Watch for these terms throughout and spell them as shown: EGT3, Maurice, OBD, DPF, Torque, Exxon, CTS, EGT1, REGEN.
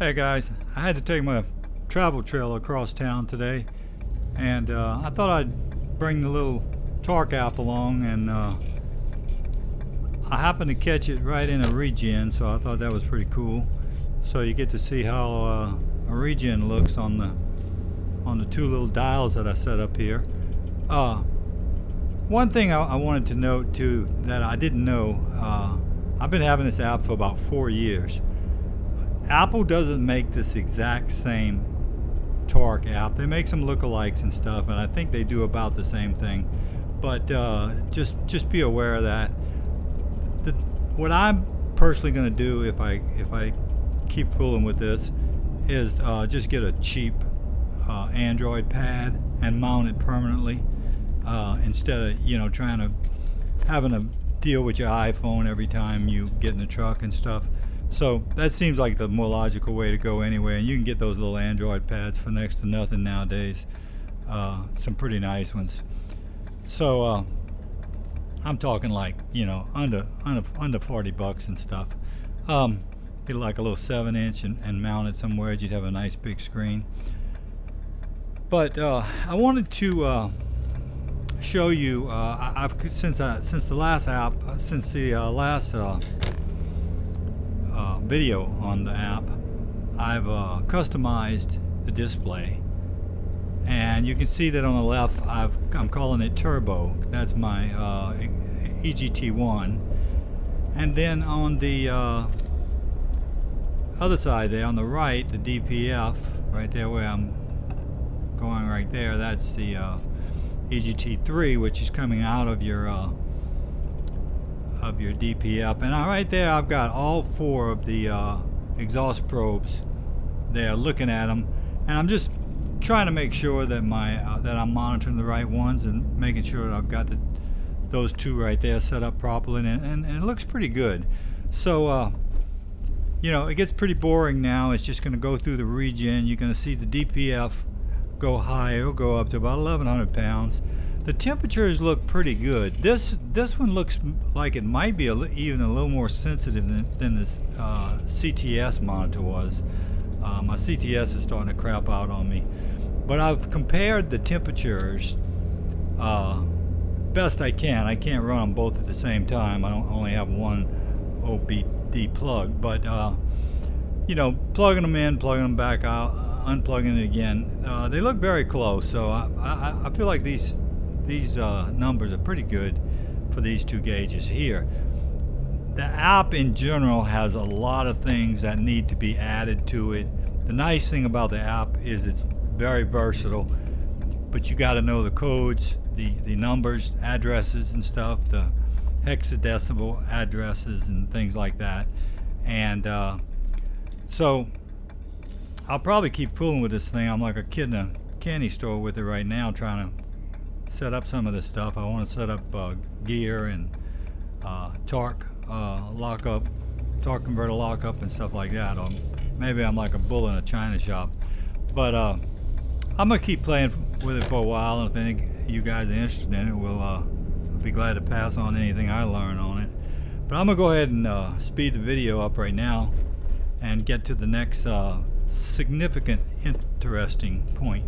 Hey guys, I had to take my travel trailer across town today, and I thought I'd bring the little Torque app along, and I happened to catch it right in a regen, so I thought that was pretty cool. So you get to see how a regen looks on the two little dials that I set up here. One thing I wanted to note too that I didn't know, I've been having this app for about 4 years. Apple doesn't make this exact same Torque app. They make some lookalikes and stuff, and I think they do about the same thing. But just be aware of that. What I'm personally going to do if I keep fooling with this is just get a cheap Android pad and mount it permanently instead of trying to having to deal with your iPhone every time you get in the truck and stuff. So that seems like the more logical way to go anyway, and you can get those little Android pads for next to nothing nowadays. Some pretty nice ones. So I'm talking like under $40 and stuff. Get like a little 7-inch and mount it somewhere. You'd have a nice big screen. But I wanted to show you. Since the last video on the app, I've customized the display, and you can see that on the left I'm calling it Turbo. That's my EGT1, and then on the other side there on the right, the DPF right there where I'm going right there, that's the EGT3, which is coming out of your DPF, and right there I've got all four of the exhaust probes there, looking at them, and I'm just trying to make sure that my that I'm monitoring the right ones and making sure that I've got those two right there set up properly, and it looks pretty good. So it gets pretty boring now. It's just going to go through the regen. You're going to see the DPF go higher, go up to about 1,100 pounds. The temperatures look pretty good. This one looks like it might be even a little more sensitive than this CTS monitor was. My CTS is starting to crap out on me, but I've compared the temperatures best I can. I can't run them both at the same time. I only have one OBD plug, but plugging them in, plugging them back out, unplugging it again, they look very close. So I feel like these numbers are pretty good for these two gauges here. The app in general has a lot of things that need to be added to it. The nice thing about the app is it's very versatile, but you got to know the codes, the numbers, addresses and stuff, the hexadecimal addresses and things like that. And so I'll probably keep fooling with this thing. I'm like a kid in a candy store with it right now, trying to set up some of this stuff. I want to set up gear and torque lockup, torque converter lockup and stuff like that. Or maybe I'm like a bull in a china shop. But I'm gonna keep playing with it for a while, and if any of you guys are interested in it, I'll be glad to pass on anything I learn on it. But I'm gonna go ahead and speed the video up right now and get to the next significant, interesting point.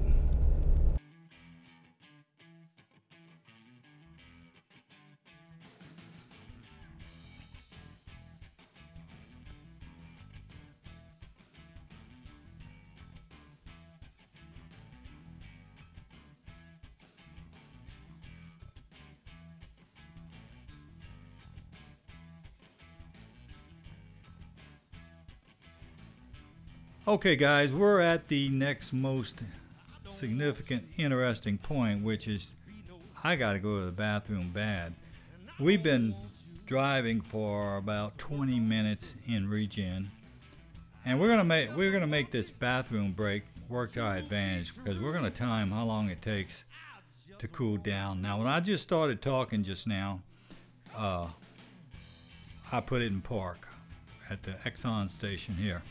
Okay guys, we're at the next most significant, interesting point, which is I gotta go to the bathroom bad. We've been driving for about 20 minutes in regen, and we're gonna make this bathroom break work to our advantage, because we're gonna time how long it takes to cool down. Now when I just started talking just now, I put it in park at the Exxon station here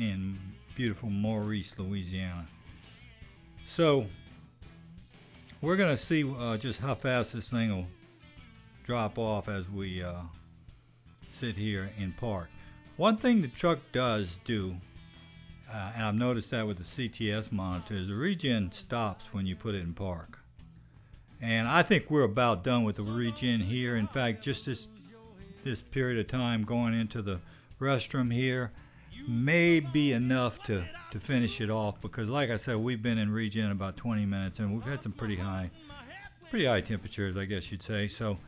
in beautiful Maurice, Louisiana. So we're gonna see just how fast this thing will drop off as we sit here in park. One thing the truck does do And I've noticed that with the CTS monitors, the regen stops when you put it in park. And I think we're about done with the regen here. In fact, just this period of time going into the restroom here may be enough to finish it off, because like I said, we've been in regen about 20 minutes and we've had some pretty high temperatures, I guess you'd say. So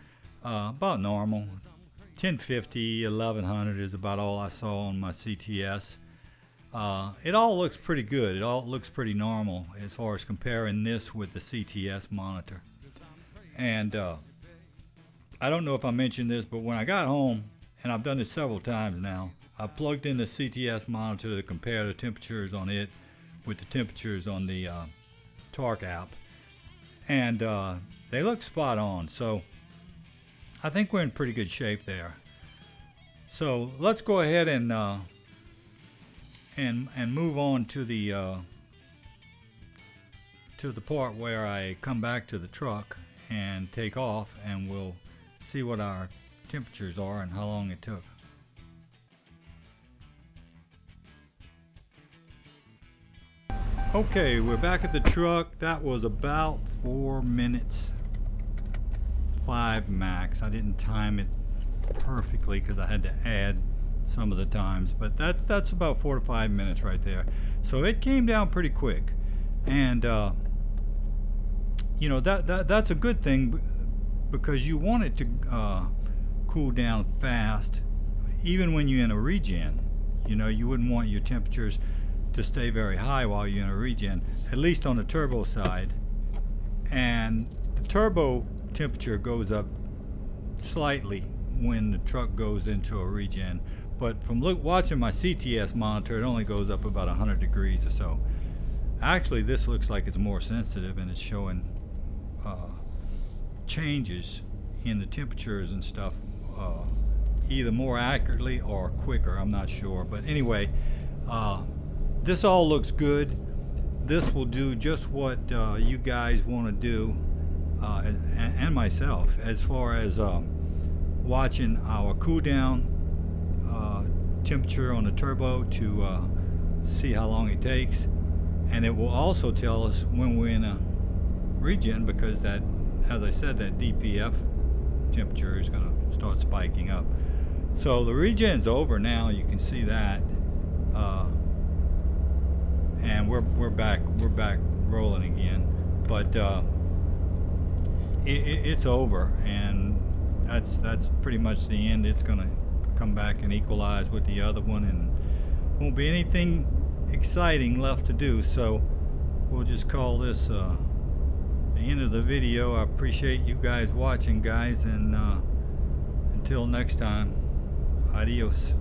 about normal, 1050, 1100 is about all I saw on my CTS. It all looks pretty good. It all looks pretty normal as far as comparing this with the CTS monitor. And I don't know if I mentioned this, but when I got home, and I've done this several times now, I plugged in the CTS monitor to compare the temperatures on it with the temperatures on the Torque app, and they look spot on. So I think we're in pretty good shape there. So let's go ahead and move on to the part where I come back to the truck and take off, and we'll see what our temperatures are and how long it took. Okay, we're back at the truck. That was about 4 minutes 5 max. I didn't time it perfectly because I had to add some of the times, but that's about 4 to 5 minutes right there. So it came down pretty quick, and you know, that's a good thing, because you want it to cool down fast. Even when you're in a regen, you know, you wouldn't want your temperatures to stay very high while you're in a regen, at least on the turbo side. And the turbo temperature goes up slightly when the truck goes into a regen, but from watching my CTS monitor, it only goes up about 100 degrees or so. Actually, this looks like it's more sensitive, and it's showing changes in the temperatures and stuff, either more accurately or quicker, I'm not sure. But anyway, this all looks good. This will do just what you guys want to do, and myself, as far as watching our cool down temperature on the turbo to see how long it takes. And it will also tell us when we're in a regen, because that, as I said, that DPF temperature is going to start spiking up. So the regen's over now, you can see that, and we're back rolling again. But it's over, and that's pretty much the end. It's going to come back and equalize with the other one, and won't be anything exciting left to do. So we'll just call this the end of the video. I appreciate you guys watching, guys, and until next time, adios.